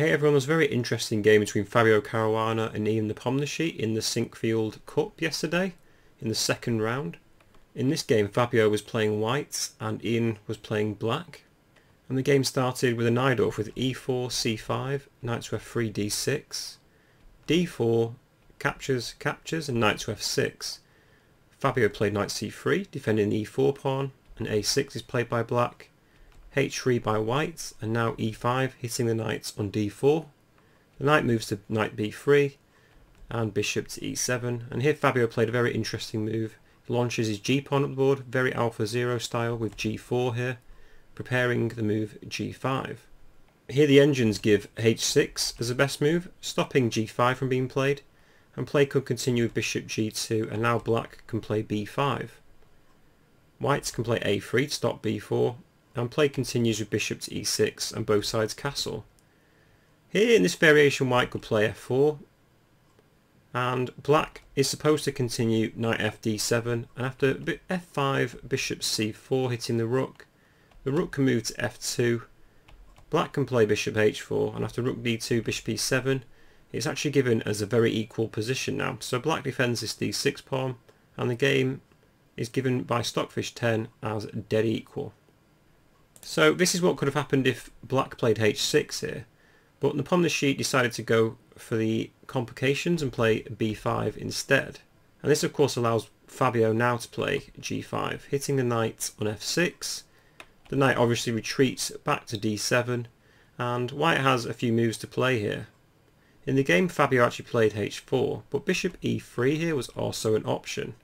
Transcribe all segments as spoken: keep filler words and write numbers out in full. Hey everyone, there was a very interesting game between Fabio Caruana and Ian Nepomniachtchi in the Sinquefield Cup yesterday, in the second round. In this game, Fabio was playing white and Ian was playing black. And the game started with a Najdorf with e four, c five, knight to f three, d six. d four, captures, captures, and knight to f six. Fabio played knight c three, defending the e four pawn, and a six is played by black. h three by white, and now e five, hitting the knights on d four. The knight moves to knight b three and bishop to e seven, and here Fabio played a very interesting move. He launches his g pawn up the board, very Alpha Zero style, with g four here, preparing the move g five. Here the engines give h six as the best move, stopping g five from being played, and play could continue with bishop g two, and now black can play b five. Whites can play a three to stop b four, and play continues with bishop to e six and both sides castle. Here in this variation white could play f four, and black is supposed to continue knight f d seven, and after f five, bishop c four hitting the rook, the rook can move to f two, black can play bishop h four, and after rook d two, bishop e seven, it's actually given as a very equal position now. So black defends this d six pawn, and the game is given by Stockfish ten as dead equal. So this is what could have happened if black played h six here, but Nepomniachtchi decided to go for the complications and play b five instead. And this of course allows Fabio now to play g five, hitting the knight on f six. The knight obviously retreats back to d seven, and white has a few moves to play here. In the game Fabio actually played h four, but bishop e three here was also an option,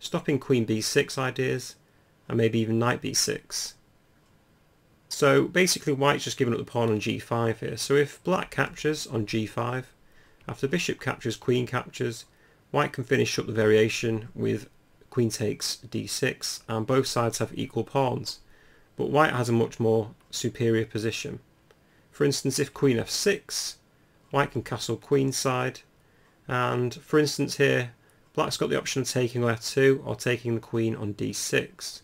stopping queen b six ideas, and maybe even knight b six. So basically white's just giving up the pawn on g five here. So if black captures on g five, after bishop captures, queen captures, white can finish up the variation with queen takes d six, and both sides have equal pawns, but white has a much more superior position. For instance, if queen f six, white can castle queen side, and for instance here black's got the option of taking f two or taking the queen on d six.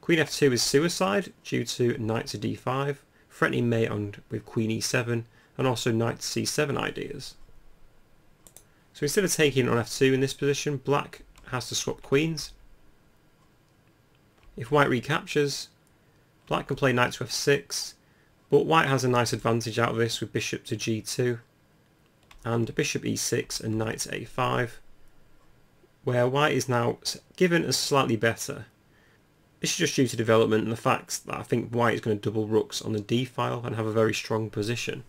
Queen f two is suicide due to knight to d five, threatening mate on with queen e seven, and also knight to c seven ideas. So instead of taking on f two in this position, black has to swap queens. If white recaptures, black can play knight to f six, but white has a nice advantage out of this with bishop to g two, and bishop e six and knight to a five, where white is now given as slightly better. This is just due to development and the fact that I think white is going to double rooks on the d-file and have a very strong position.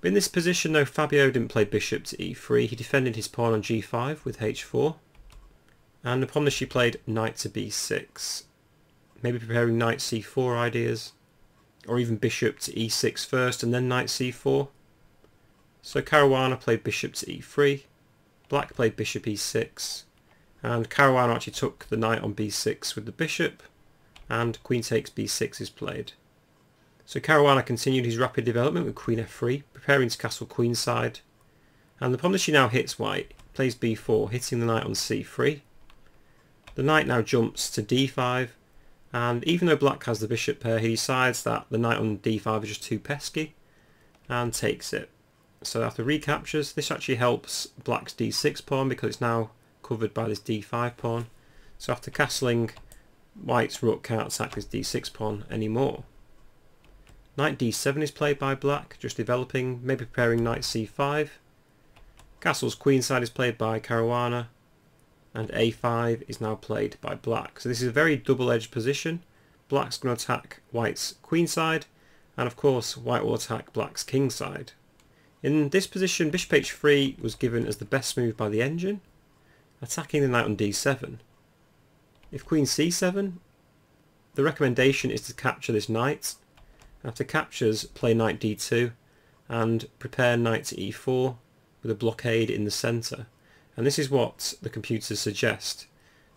But in this position though, Fabio didn't play bishop to e three, he defended his pawn on g five with h four, and upon this she played knight to b six, maybe preparing knight c four ideas, or even bishop to e six first and then knight c four. So Caruana played bishop to e three, black played bishop e six, and Caruana actually took the knight on b six with the bishop, and queen takes b six is played. So Caruana continued his rapid development with queen f three, preparing to castle queenside, and the Nepomniachtchi now hits white, plays b four, hitting the knight on c three. The knight now jumps to d five, and even though black has the bishop pair, he decides that the knight on d five is just too pesky, and takes it. So after recaptures, this actually helps black's d six pawn because it's now covered by this d five pawn, so after castling, white's rook can't attack this d six pawn anymore. Knight d seven is played by black, just developing, maybe preparing knight c five. Castle's queenside is played by Caruana, and a five is now played by black. So this is a very double-edged position. Black's going to attack white's queenside, and of course white will attack black's kingside. In this position, bishop h three was given as the best move by the engine, attacking the knight on d seven. If queen c seven, the recommendation is to capture this knight. After captures, play knight d two and prepare knight to e four with a blockade in the centre. And this is what the computers suggest.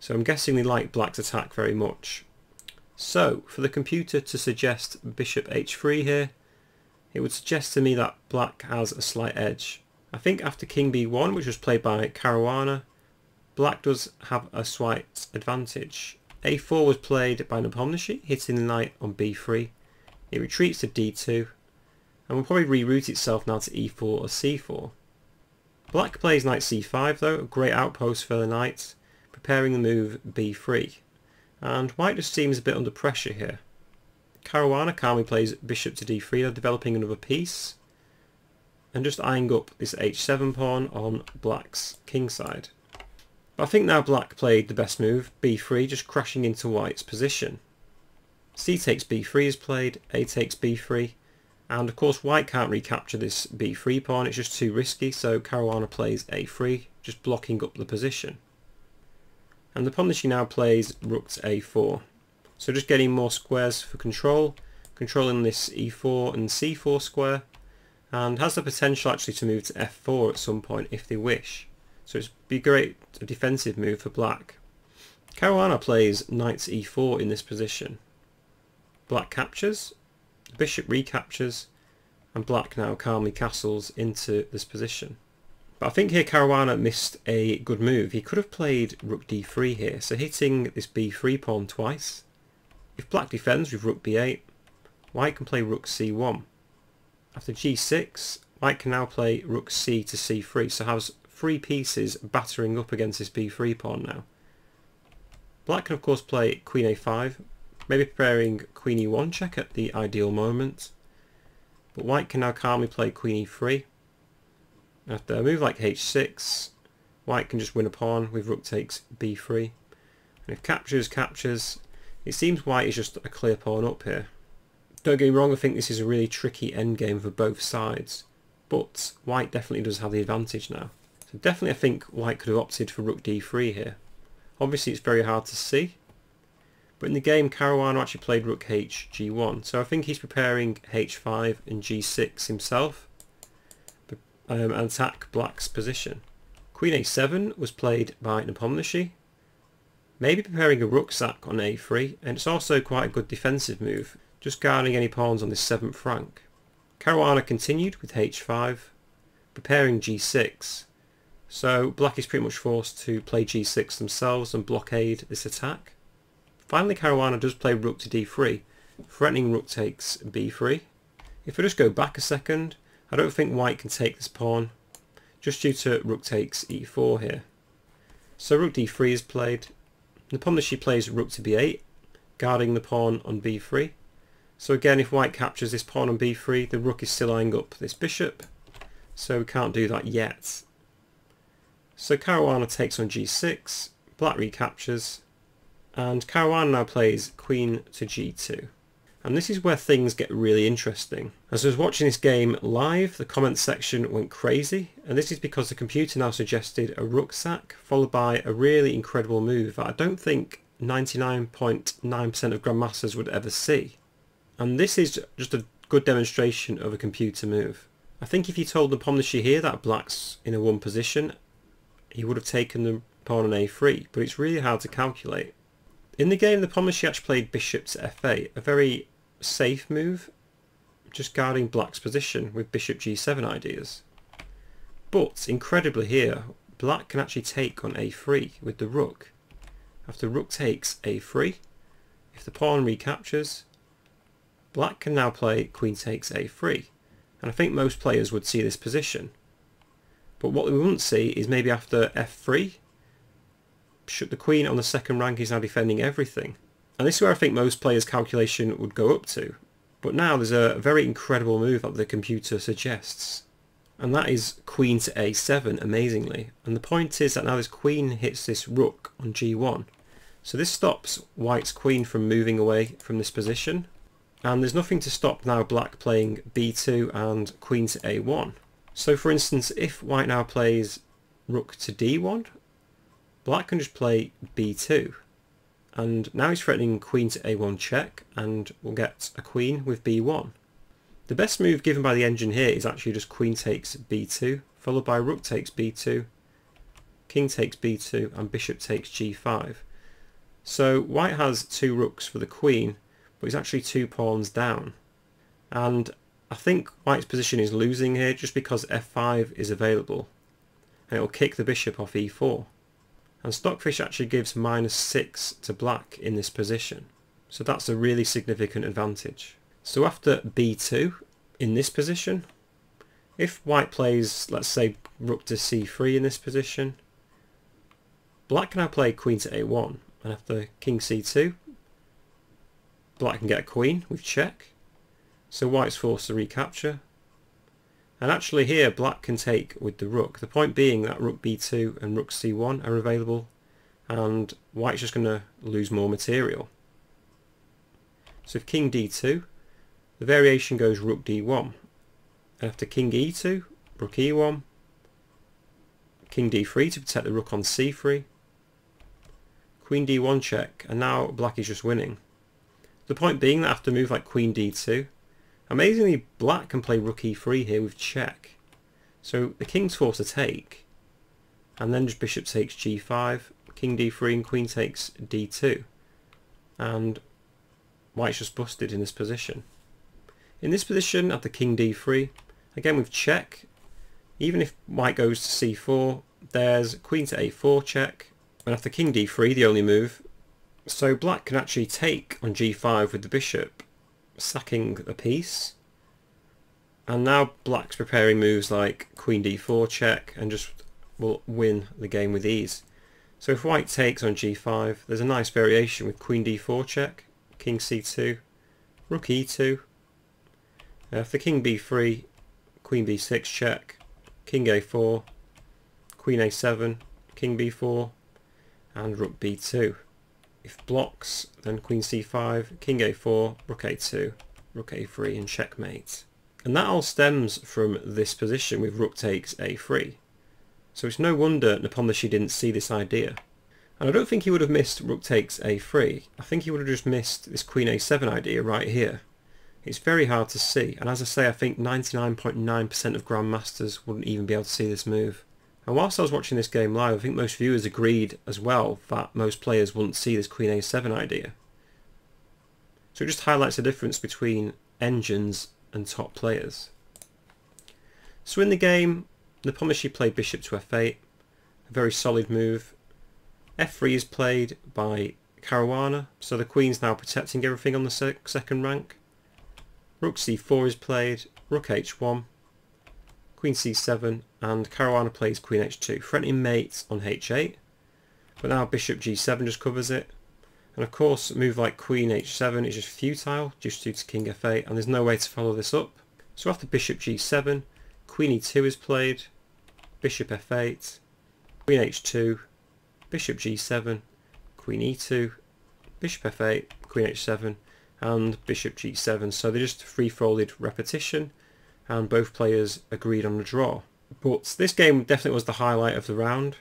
So I'm guessing they like black's attack very much. So for the computer to suggest bishop h three here, it would suggest to me that black has a slight edge. I think after king b one, which was played by Caruana, black does have a slight advantage. a four was played by Nepomniachtchi, hitting the knight on b three. It retreats to d two, and will probably reroute itself now to e four or c four. Black plays knight c five though, a great outpost for the knight, preparing the move b three. And white just seems a bit under pressure here. Caruana calmly plays bishop to d three, they're developing another piece, and just eyeing up this h seven pawn on black's king side. But I think now black played the best move, b three, just crashing into white's position. c takes b three is played, a takes b three, and of course white can't recapture this b three pawn, it's just too risky, so Caruana plays a three, just blocking up the position. And the pawn that she now plays rook to a four. So just getting more squares for control, controlling this e four and c four square, and has the potential actually to move to f four at some point if they wish. So it's be a great defensive move for black. Caruana plays knight to e four in this position. Black captures, the bishop recaptures, and black now calmly castles into this position. But I think here Caruana missed a good move. He could have played rook d three here, so hitting this b three pawn twice. If black defends with rook b eight, white can play rook c one. After g six, white can now play rook c to c three, so has three pieces battering up against this b three pawn now. Black can of course play queen a five, maybe preparing queen e one check at the ideal moment. But white can now calmly play queen e three. After a move like h six, white can just win a pawn with rook takes b three. And if captures, captures, it seems white is just a clear pawn up here. Don't get me wrong, I think this is a really tricky endgame for both sides. But white definitely does have the advantage now. So definitely I think white could have opted for rook d three here. Obviously it's very hard to see. But in the game, Caruana actually played rook h g one. So I think he's preparing h five and g six himself. Um, and attack black's position. Queen a seven was played by Nepomniachtchi, maybe preparing a rook sack on a three, and it's also quite a good defensive move, just guarding any pawns on this seventh rank. Caruana continued with h five, preparing g six, so black is pretty much forced to play g six themselves and blockade this attack. Finally Caruana does play rook to d three, threatening rook takes b three. If I just go back a second, I don't think white can take this pawn, just due to rook takes e four here. So rook d three is played. Nepomniachtchi plays rook to b eight, guarding the pawn on b three. So again, if white captures this pawn on b three, the rook is still eyeing up this bishop, so we can't do that yet. So Caruana takes on g six, black recaptures, and Caruana now plays queen to g two. And this is where things get really interesting. As I was watching this game live, the comments section went crazy, and this is because the computer now suggested a rook sack, followed by a really incredible move that I don't think ninety-nine point nine percent of grandmasters would ever see. And this is just a good demonstration of a computer move. I think if you told Nepomniachtchi here that black's in a one position, he would have taken the pawn on a three, but it's really hard to calculate. In the game, Nepomniachtchi actually played bishop to f eight, a very safe move, just guarding black's position with bishop g seven ideas. But, incredibly here, black can actually take on a three with the rook. After rook takes a three, if the pawn recaptures, black can now play queen takes a three. And I think most players would see this position. But what we wouldn't see is maybe after f three, the queen on the second rank is now defending everything. And this is where I think most players' calculation would go up to. But now there's a very incredible move that the computer suggests. And that is queen to a seven, amazingly. And the point is that now this queen hits this rook on g one. So this stops white's queen from moving away from this position. And there's nothing to stop now black playing b two and queen to a one. So for instance, if white now plays rook to d one, black can just play b two, and now he's threatening queen to a one check, and we'll get a queen with b one. The best move given by the engine here is actually just queen takes b two, followed by rook takes b two, king takes b two, and bishop takes g five. So white has two rooks for the queen, but he's actually two pawns down. And I think white's position is losing here just because f five is available, and it'll kick the bishop off e four. And Stockfish actually gives minus six to black in this position. So that's a really significant advantage. So after b two, in this position. If white plays, let's say, rook to c three in this position, black can now play queen to a one, and after king c two, black can get a queen with check, so white's forced to recapture. And actually here black can take with the rook, the point being that rook b two and rook c one are available, and white's just going to lose more material. So if king d two, the variation goes rook d one, and after king e two, rook e one, king d three to protect the rook on c three, queen d one check, and now black is just winning. The point being that after a move like queen d two, amazingly black can play rook e three here with check, so the king's forced to take, and then just bishop takes g five, king d three and queen takes d two, and white's just busted in this position. In this position after king d three, again with check, even if white goes to c four, there's queen to a four check, and after king d three the only move, so black can actually take on g five with the bishop, sacking a piece, and now black's preparing moves like queen d four check and just will win the game with ease. So if white takes on g five, there's a nice variation with queen d four check, king c two, rook e two, uh, for king b three, queen b six check, king a four, queen a seven, king b four, and rook b two. If blocks, then queen c five, king a four, rook a two, rook a three, and checkmate. And that all stems from this position with rook takes a three. So it's no wonder Nepomniachtchi didn't see this idea. And I don't think he would have missed rook takes a three. I think he would have just missed this queen a seven idea right here. It's very hard to see, and as I say, I think ninety-nine point nine percent of grandmasters wouldn't even be able to see this move. And whilst I was watching this game live, I think most viewers agreed as well that most players wouldn't see this queen a seven idea. So it just highlights the difference between engines and top players. So in the game, Nepomniachtchi played bishop to f eight, a very solid move. f three is played by Caruana, so the queen's now protecting everything on the sec second rank. Rook c four is played, rook h one, queen c seven, and Caruana plays queen h two, threatening mate on h eight, but now bishop g seven just covers it, and of course a move like queen h seven is just futile just due to king f eight, and there's no way to follow this up. So after bishop g seven, queen e two is played, bishop f eight, queen h two, bishop g seven, queen e two, bishop f eight, queen h seven, and bishop g seven, so they're just three-folded repetition, and both players agreed on a draw. But this game definitely was the highlight of the round,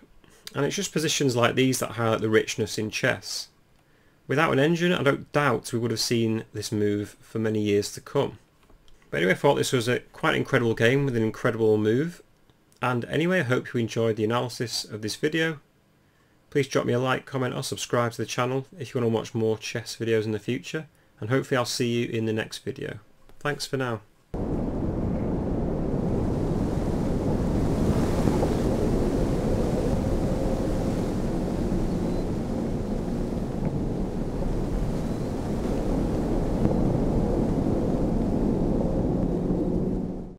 and it's just positions like these that highlight the richness in chess. Without an engine, I don't doubt we would have seen this move for many years to come. But anyway, I thought this was a quite incredible game with an incredible move, and anyway, I hope you enjoyed the analysis of this video. Please drop me a like, comment or subscribe to the channel if you want to watch more chess videos in the future, and hopefully I'll see you in the next video. Thanks for now.